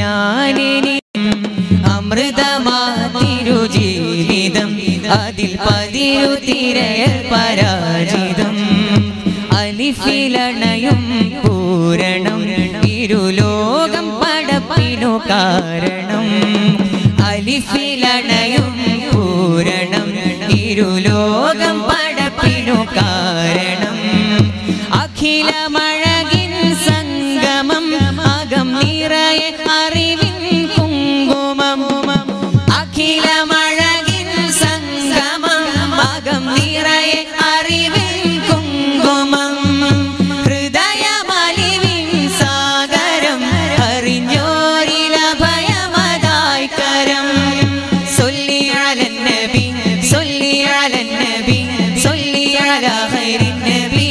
ഞാനിനിയും അമൃതമാതിരു ജീവിതം അതിൽ പതിരു തിരയൽ പരാജിതം അലിഫിലണയും പൂരണം ഇരുലോകം പടപ്പിനു കാരണം അലിഫിലണയും പൂരണം ഇരുലോകം പടപ്പിനു കാരണം അഖിലമഴകിൻ സംഗമം അകം നിറയ അറിവിൻ കുങ്കുമം അഖിലമഴകിൻ സംഗമം അകം നിറയ അറിവിൻ കുങ്കുമം ഹൃദയമലിവിൻ സാഗരം അറിഞ്ഞോരിലഭയമതായി കരം സൊല്ലി അലൻ നബി സൊല്ലി അലൻ നബി സൊല്ലി അലാ ഖൈരിൻ നബി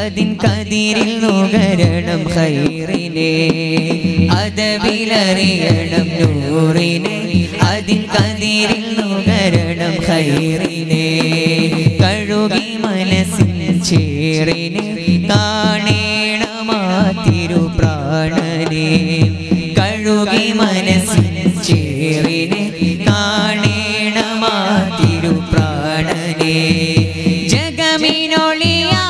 അതിൽ നുകരണം ഖൈറിനെ അതവിലറിയണം നൂറിനെ അതിൽ കതിരിൽ നുകരണം ഖൈറിനെ കഴുകി മനസ്സിൻ ചേറിനെ കാണേണമാതിരു പ്രാണനെ കഴുകി മനസ്സിൻ ചേറിനെ കാണേണമാതിരു പ്രാണനെ ജഗമിനൊളിയാം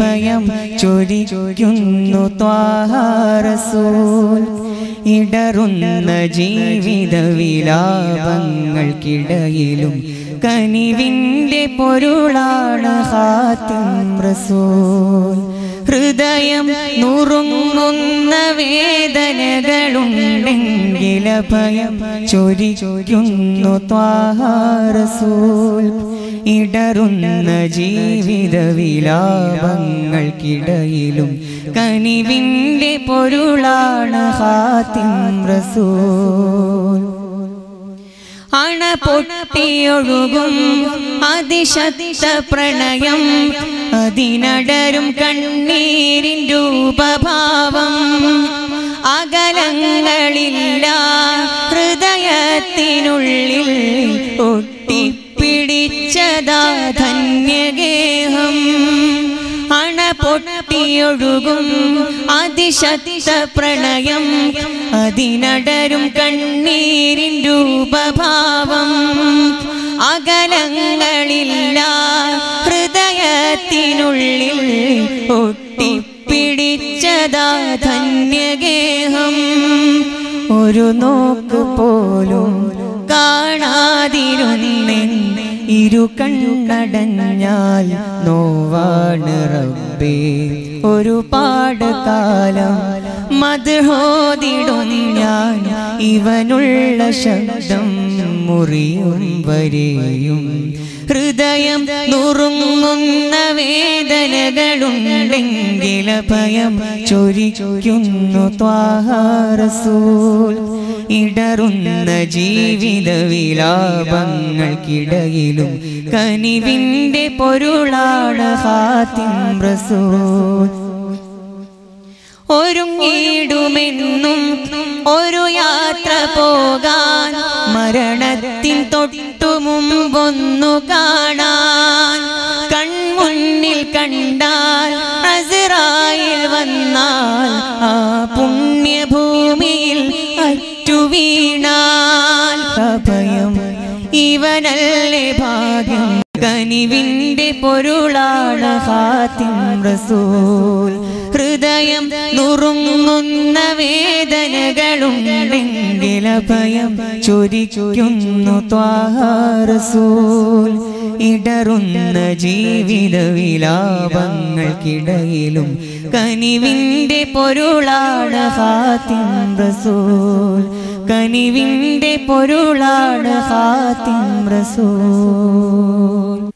ഭയം ചൊരിക്കുന്നു ത്വാഹ റസൂൽ ഇടറുന്ന ജീവിത വിലാപങ്ങൾക്കിടയിലും കനിവിൻ്റെ പൊരുളാണ് ഖാതിം റസൂൽ ഹൃദയം നുറുങ്ങുന്ന വേദന വേദനകളുണ്ടെങ്കിൽ അഭയം ചൊരിക്കുന്നു ത്വാഹ റസൂൽ. ഇടറുന്ന ജീവിത വിലാപങ്ങൾക്കിടയിലും കനിവിൻ്റെ പൊരുളാണ് ഹാത്തിം റസൂൽ. അണപൊട്ടിയൊഴുകും അതിശക്ത പ്രണയം, അതിനടരും കണ്ണീരിൻ രൂപഭാവം, അകലങ്ങളില്ല ഹൃദയത്തിനുള്ളിൽ ഒട്ടിപ്പിടിച്ചതാ ധന്യഗേഹം. അണപൊട്ടിയൊഴുകും അതിശക്ത പ്രണയം, അതിനടരും കണ്ണീരിൻ രൂപഭാവം, അകലങ്ങളില്ല ഹൃദയത്തിനുള്ളിൽ ഒട്ടിപ്പിടിച്ചതാ ധന്യഗേഹം. ഒരു നോക്കു പോലും കാണാതിരുന്നെൻ ഇരു കണ്ണടഞ്ഞാൽ നോവാണ് റബ്ബേ. ഒരു പാടകാലം മദ്ഹോദിടും ഞാൻ, ഇവനുള്ള ശബ്ദം മുറിയും വരെയും ഹൃദയം നുറുങ്ങുന്ന വേദനകളുണ്ടെങ്കിൽ അഭയം ചൊരിക്കുന്നു ത്വാഹ റസൂൽ. ഇടറുന്ന ജീവിത വിലാപങ്ങൾക്കിടയിലും കനിവിൻ്റെ പൊരുളാണ് ഹാത്തിം റസൂൽ. ഒരുങ്ങിടുമെന്നും ഒരു യാത്ര പോകാൻ, മരണത്തിൻ തൊട്ടു മുമ്പൊന്നു കാണാൻ, കൺമുന്നിൽ കണ്ടാൽ അസ്റായിൽ വന്നാൽ, ആ പുണ്യഭൂമിയിൽ വീണാൽ അഭയം. ഇവനല്ലേ ഭാഗ്യം, കനിവിൻ്റെ പൊരുളാണ് ഹാത്തിം റസൂൽ. ഹൃദയം നുറുങ്ങുന്ന വേദനകളുണ്ടെങ്കിൽ അഭയം ചൊരിക്കുന്നു ത്വാഹ റസൂൽ. ഇടറുന്ന ജീവിത വിലാപങ്ങൾക്കിടയിലും കനിവിൻ്റെ പൊരുളാണ് ഹാത്തിം റസൂൽ. കനിവിൻ്റെ പൊരുളാണ് ഹാത്തിം റസൂൽ.